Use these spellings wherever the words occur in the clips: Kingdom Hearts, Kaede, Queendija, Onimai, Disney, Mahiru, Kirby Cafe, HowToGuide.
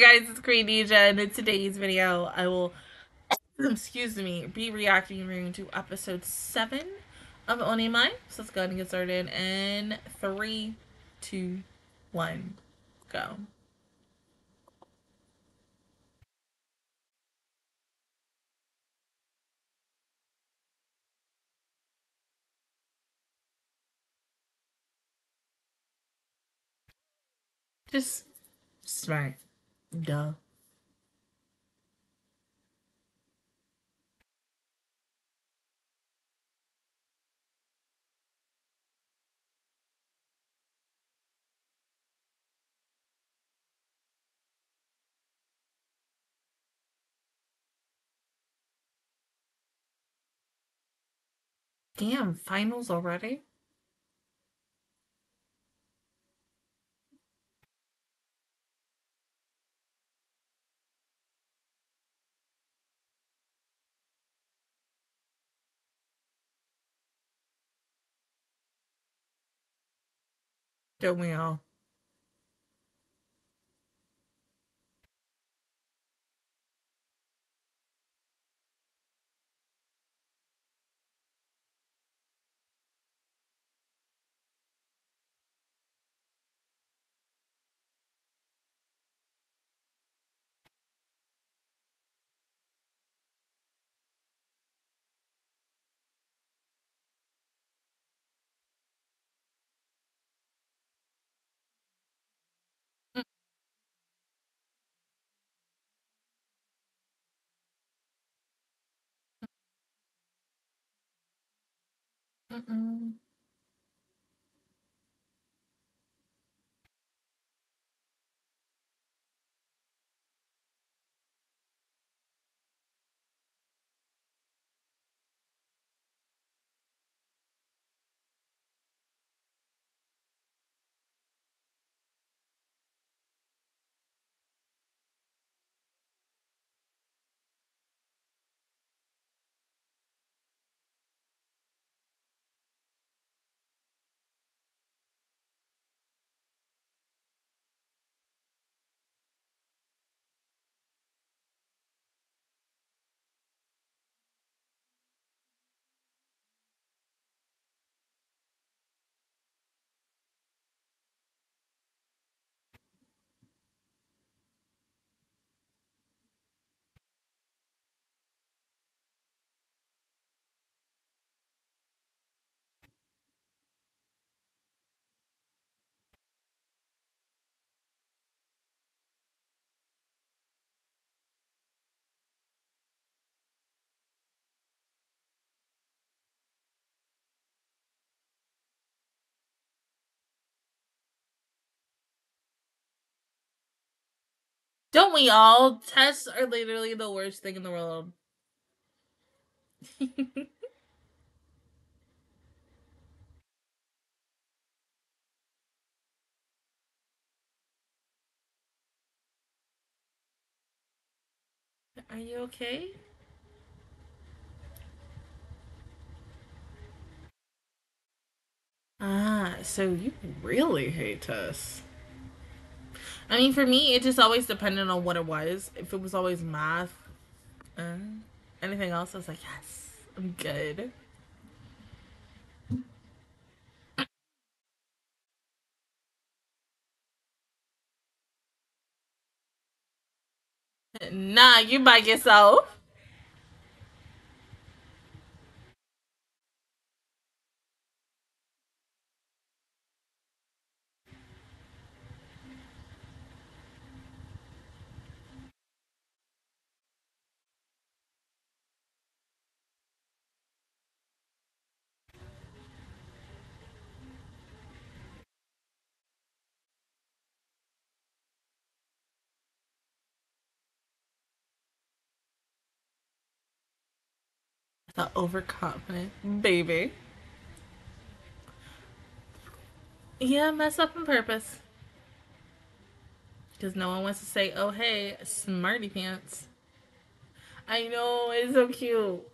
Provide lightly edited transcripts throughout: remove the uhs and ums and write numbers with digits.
Hey guys, it's Queendija, and in today's video, I will, be reacting to episode 7 of Onimai. So let's go ahead and get started in 3, 2, 1, go. Just smart. Duh. Damn, finals already? Don't we all? Don't we all? Tests are literally the worst thing in the world. Are you okay? Ah, so you really hate tests. I mean, for me, it just always depended on what it was. If it was always math, anything else, I was like, yes, I'm good. Nah, you by yourself. The overconfident baby. Yeah, mess up on purpose. Because no one wants to say, oh hey, smarty pants. I know, it's so cute.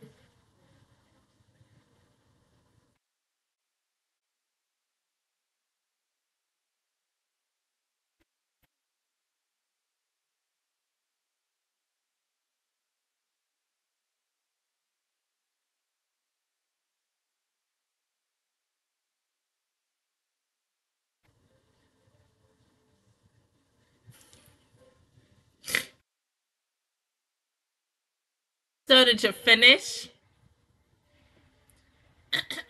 started to finish.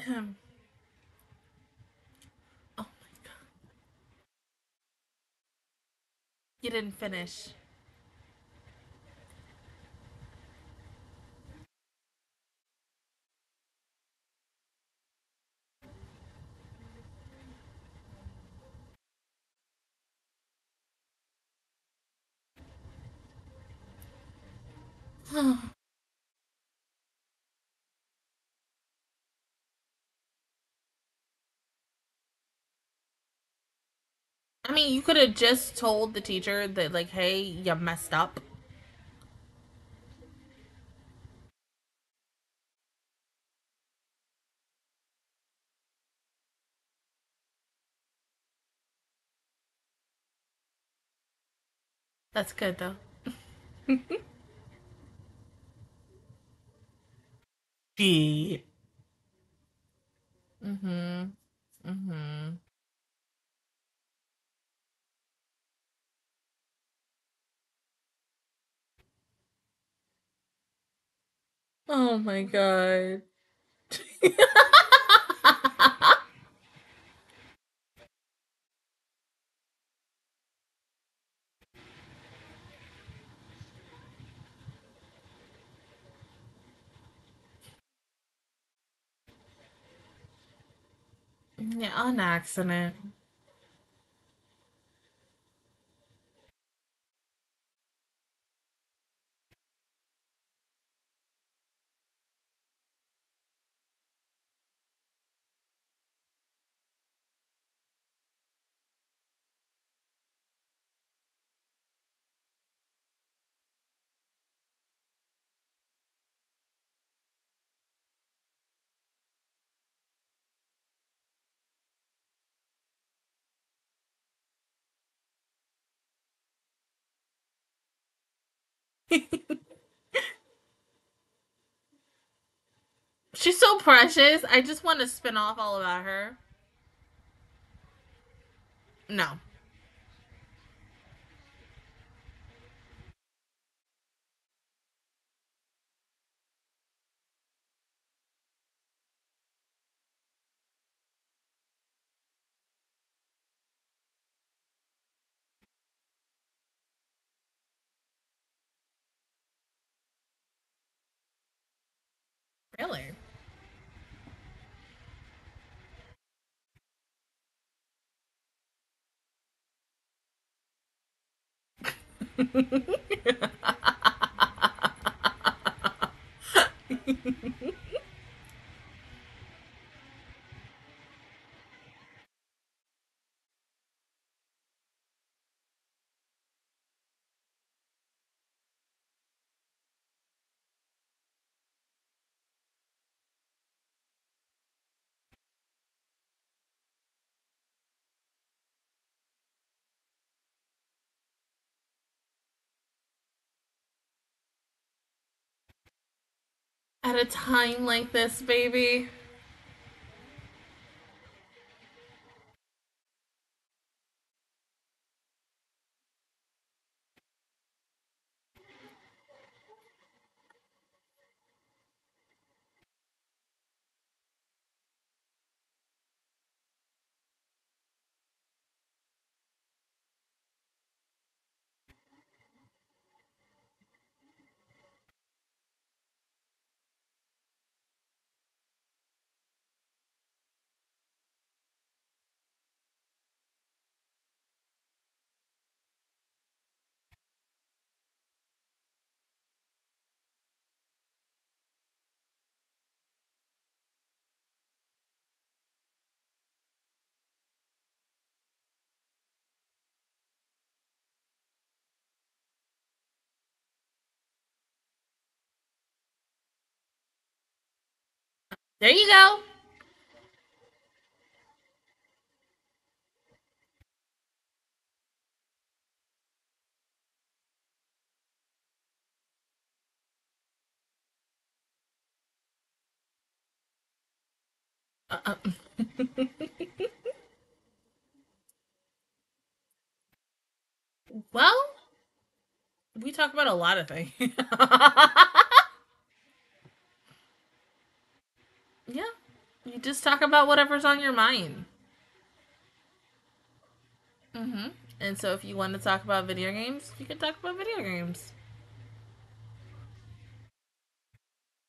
Oh my God. You didn't finish. Oh. I mean, you could have just told the teacher that, like, hey, you messed up. That's good, though. Oh my God. Yeah, on accident. She's so precious. I just want to spin off all about her. No. Really? At a time like this, baby. There you go. Well, we talk about a lot of things. Yeah. You just talk about whatever's on your mind. And so if you want to talk about video games, you can talk about video games.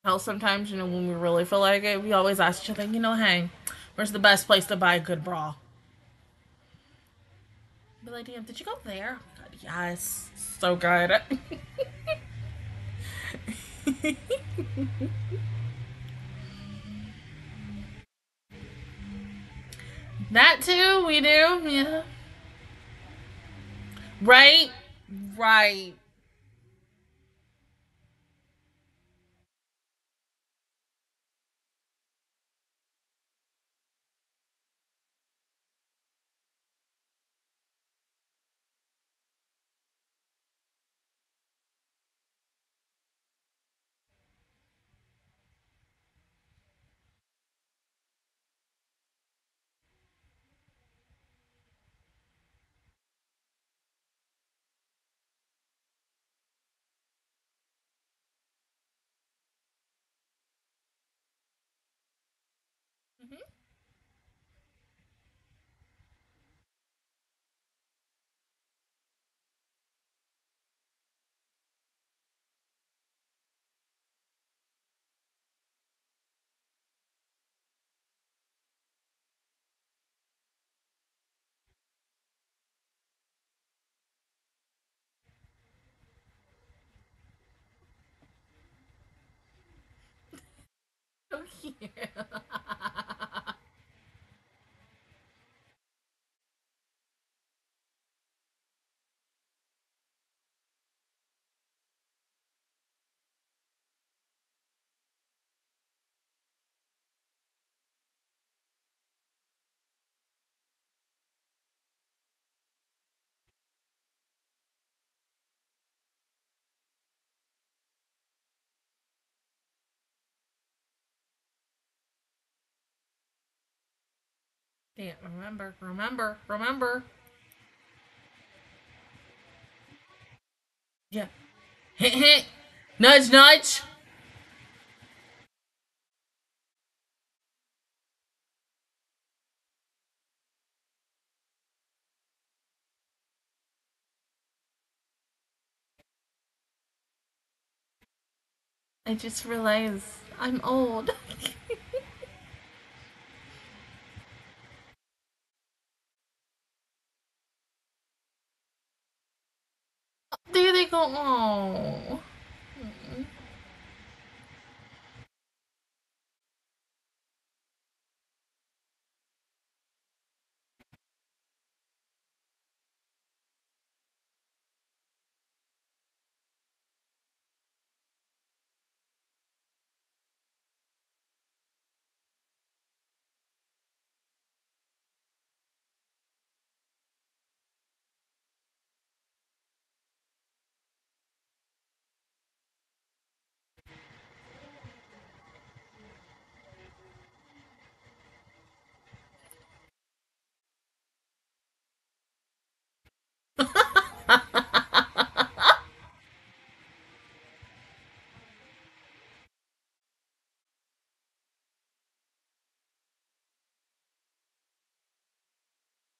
Hell, sometimes, you know, when we really feel like it, we always ask each other, you know, hey, where's the best place to buy a good bra? Be like, damn, did you go there? God, yes, so good. That too, we do, yeah. Right? Right. Can't remember. Yeah. Hint, hint. Nudge, nudge. I just realized I'm old. There they go. Oh.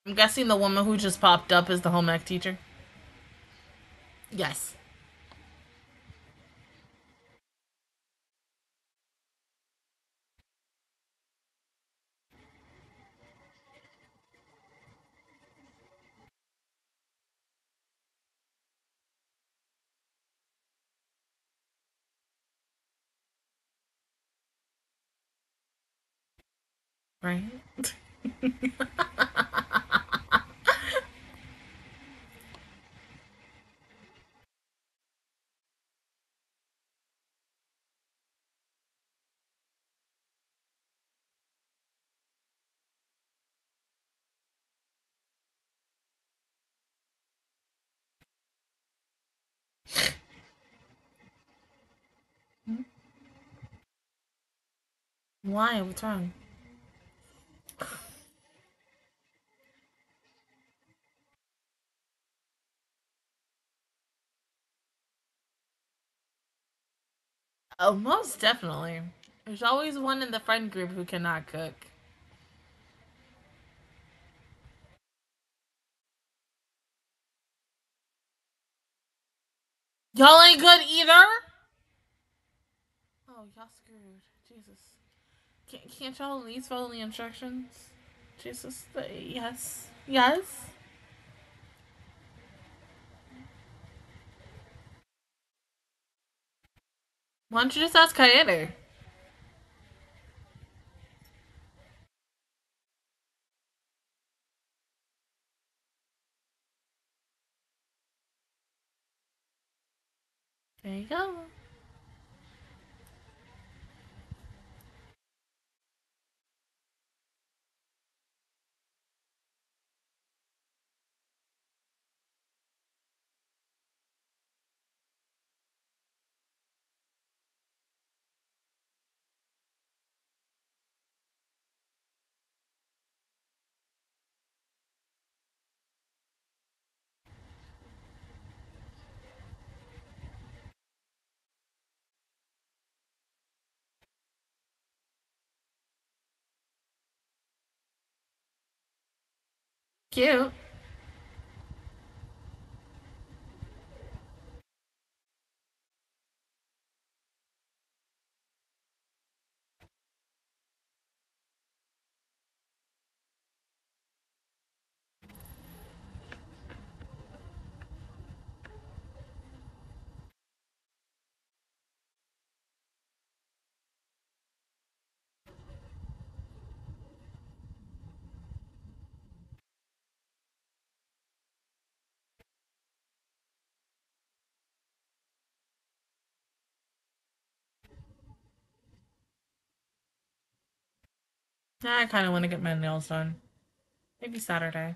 I'm guessing the woman who just popped up is the home ec teacher. Yes. Right? Why? What's wrong? Oh, most definitely. There's always one in the friend group who cannot cook. Y'all ain't good either? Oh, y'all screwed. Jesus. Can't y'all at least follow the instructions? Jesus. Yes. Yes? Why don't you just ask Kaede? There you go. Cute. I kind of want to get my nails done. Maybe Saturday.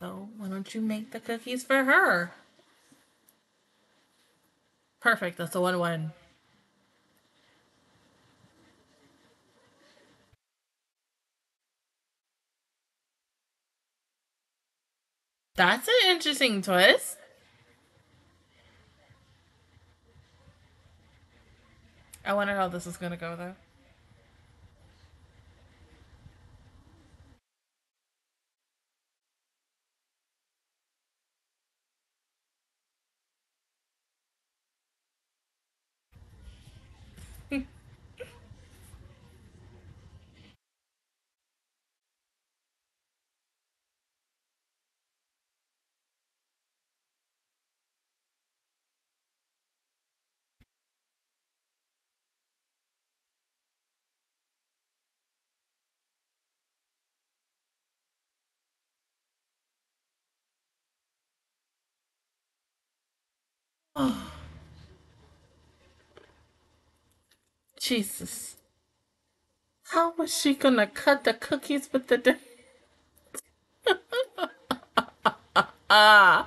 So, why don't you make the cookies for her? Perfect, that's a 1-1. That's an interesting twist. I wonder how this is gonna go, though. Oh. Jesus. How was she gonna cut the cookies with the Oh.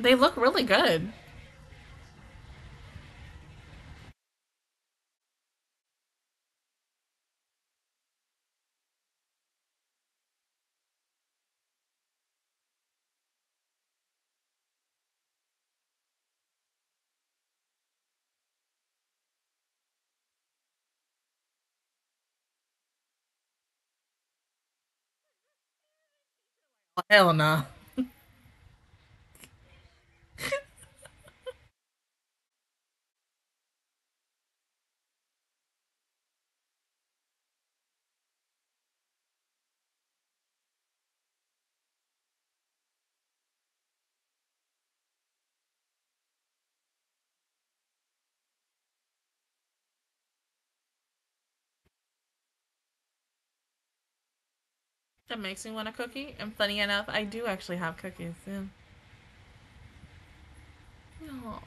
They look really good. Hell no. That makes me want a cookie. And funny enough, I do actually have cookies. Yeah. No.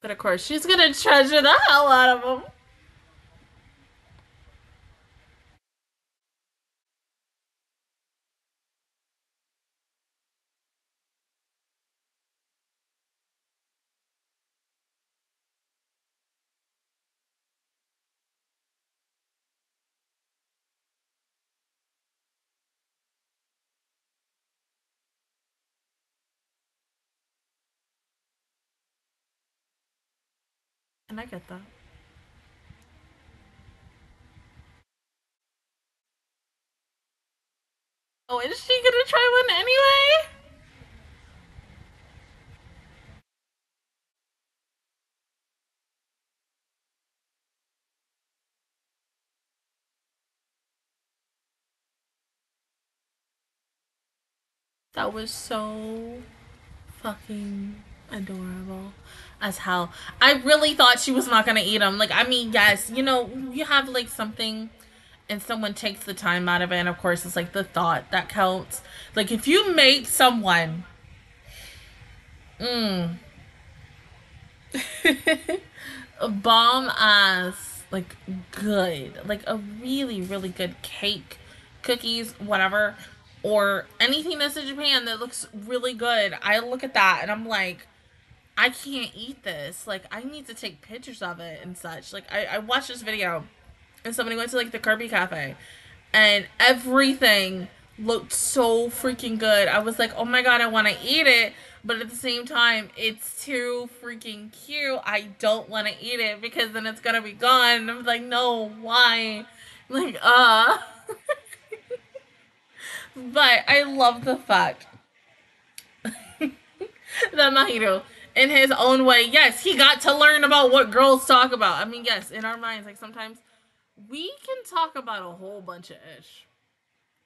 But of course, she's gonna treasure the hell out of them. And I get that. Oh, is she gonna try one anyway? That was so fucking adorable as hell. I really thought she was not gonna eat them. Like, I mean, yes, you know, you have like something and someone takes the time out of it, and of course it's like the thought that counts. Like, if you made someone a bomb ass, like, good, like a really, really good cake, cookies, whatever, or anything that's in Japan that looks really good, I look at that and I'm like, I can't eat this. Like, I need to take pictures of it and such. Like, I watched this video and somebody went to like the Kirby Cafe and everything looked so freaking good. I was like, oh my god, I want to eat it, but at the same time, it's too freaking cute. I don't want to eat it because then it's gonna be gone. And I was like, no, why? Like, but I love the fact that Mahiru, in his own way, yes, he got to learn about what girls talk about. I mean, yes, in our minds, like, sometimes we can talk about a whole bunch of ish.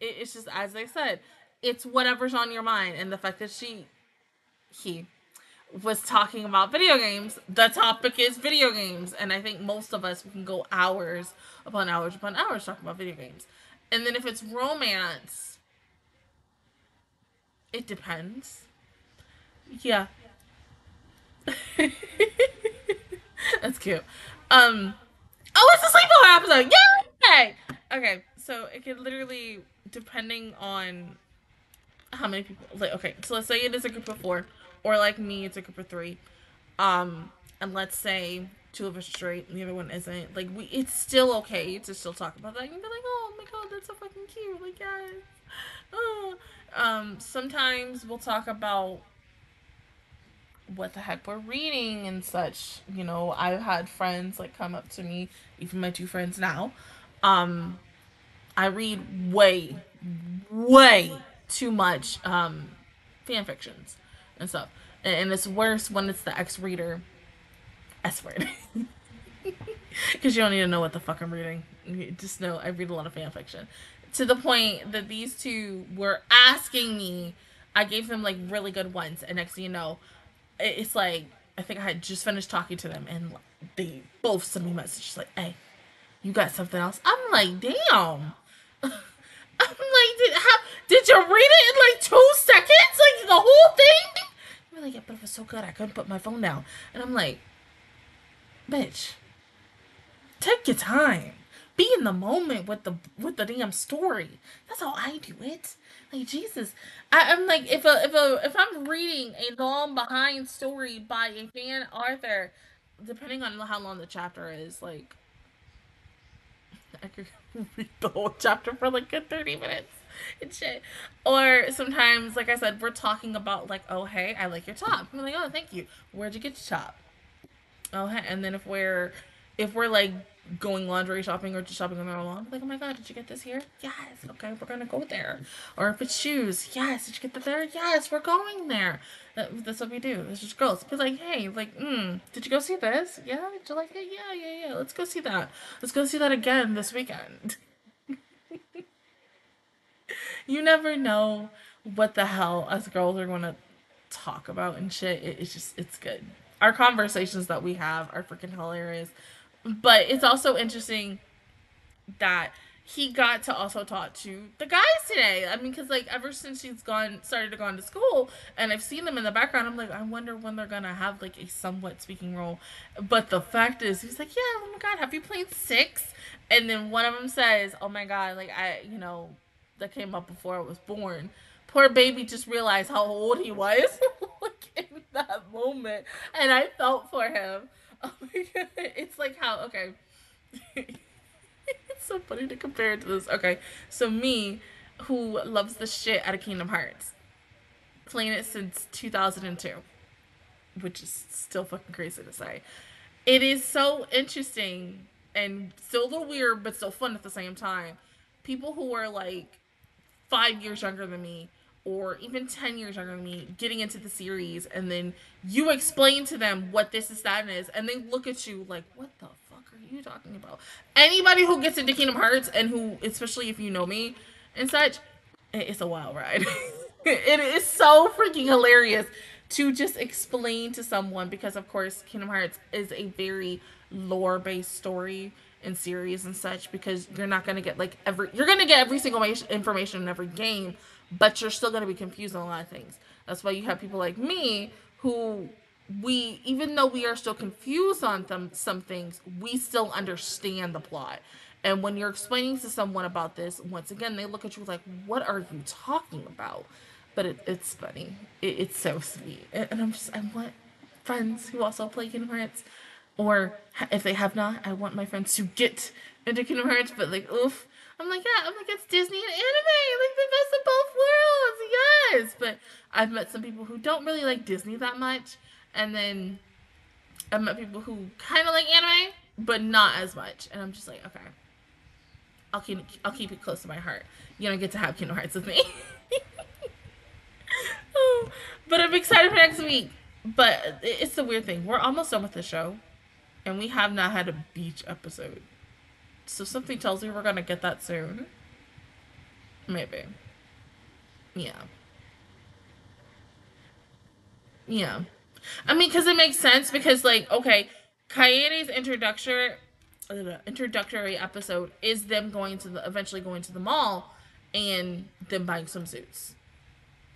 It's just, as they said, it's whatever's on your mind. And the fact that he was talking about video games, the topic is video games. And I think most of us, we can go hours upon hours upon hours talking about video games. And then if it's romance, it depends. Yeah. That's cute. Oh, it's a sleepover episode! Yay! Okay, so it could literally, depending on how many people, like, okay, so let's say it is a group of 4, or like me, it's a group of 3, and let's say 2 of us are straight and the other one isn't, like, it's still okay to still talk about that. You can be like, oh my god, that's so fucking cute, like, yes. Oh. Sometimes we'll talk about what the heck we're reading and such. You know, I've had friends like come up to me, even my 2 friends now, I read way too much fan fictions and stuff, and it's worse when it's the ex-reader S-word, because you don't need to know what the fuck I'm reading. You just know I read a lot of fan fiction, to the point that these 2 were asking me. I gave them like really good ones, and next thing you know, it's like, I think I had just finished talking to them and they both sent me messages like, hey, you got something else? I'm like, damn. I'm like, did you read it in like 2 seconds? Like, the whole thing? You're like, yeah, but it was so good, I couldn't put my phone down. And I'm like, bitch, take your time. Be in the moment with the damn story. That's how I do it. Like, Jesus, I'm like, if I'm reading a long behind story by a fan author, depending on how long the chapter is, like, I could read the whole chapter for like good 30 minutes and shit. Or sometimes, like I said, we're talking about like, oh hey, I like your top. I'm like, oh, thank you. Where'd you get your top? Oh hey, and then if we're like going laundry shopping or just shopping on their own lawn, like, oh my god, did you get this here? Yes, okay, we're gonna go there. Or if it's shoes, yes, did you get that there? Yes, we're going there. That's what we do. It's just girls. Be like, hey, like, did you go see this? Yeah, did you like it? Yeah, let's go see that. Let's go see that again this weekend. You never know what the hell us girls are gonna talk about and shit. It's good. Our conversations that we have are freaking hilarious. But it's also interesting that he got to also talk to the guys today. I mean, because, like, ever since she's started to go to school, and I've seen them in the background, I'm like, I wonder when they're going to have, like, a somewhat speaking role. But the fact is, he's like, yeah, oh my god, have you played 6? And then one of them says, oh my god, like, that came up before I was born. Poor baby just realized how old he was, like, in that moment. And I felt for him. Oh my god, it's like how, okay, it's so funny to compare it to this. Okay, so me, who loves the shit out of Kingdom Hearts, playing it since 2002, which is still fucking crazy to say. It is so interesting, and still a little weird, but still fun at the same time. People who are like 5 years younger than me, or even 10 years younger than me, getting into the series, and then you explain to them what this is, that, and is, and they look at you like, what the fuck are you talking about? Anybody who gets into Kingdom Hearts, and who, especially if you know me and such, it's a wild ride. It is so freaking hilarious to just explain to someone, because of course Kingdom Hearts is a very lore-based story and series and such, because you're not going to get like every single information in every game, but you're still going to be confused on a lot of things. That's why you have people like me who, even though we are still confused on some things, we still understand the plot. And when you're explaining to someone about this, once again, they look at you like, what are you talking about? But it's funny. It's so sweet. And I want friends who also play Kingdom Hearts, or if they have not, I want my friends to get into Kingdom Hearts, but like, oof. I'm like, it's Disney and anime, like the best of both worlds, yes! But I've met some people who don't really like Disney that much, and then I've met people who kind of like anime, but not as much, and I'm just like, okay, I'll keep it close to my heart. You don't get to have Kingdom Hearts with me. But I'm excited for next week, but it's the weird thing. We're almost done with the show, and we have not had a beach episode. So something tells me we're gonna get that soon. Maybe. Yeah. I mean, because it makes sense, because, like, okay, Kaede's introductory episode is them eventually going to the mall and them buying swimsuits.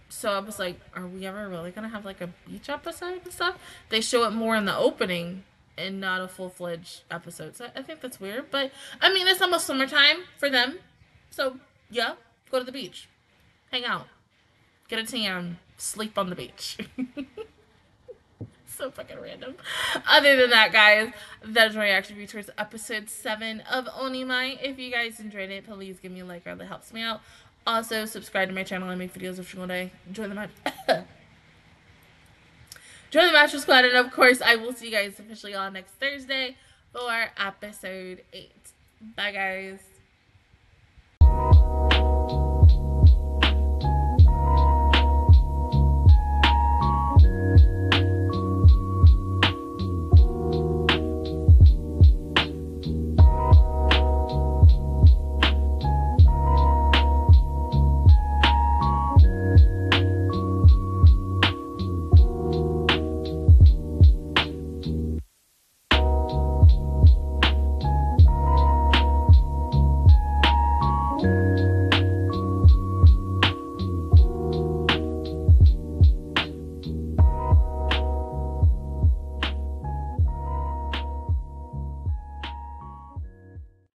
So I was like, are we ever really gonna have like a beach episode and stuff? They show it more in the opening and not a full-fledged episode. So I think that's weird, but I mean, it's almost summertime for them. So yeah, go to the beach, hang out, get a tan, sleep on the beach. So fucking random. Other than that, guys, that is my reaction view towards episode 7 of Onimai. If you guys enjoyed it, please give me a like, it really helps me out. Also, subscribe to my channel. I make videos every single day. Join the Mattress Squad, and of course, I will see you guys officially on next Thursday for episode 8. Bye, guys.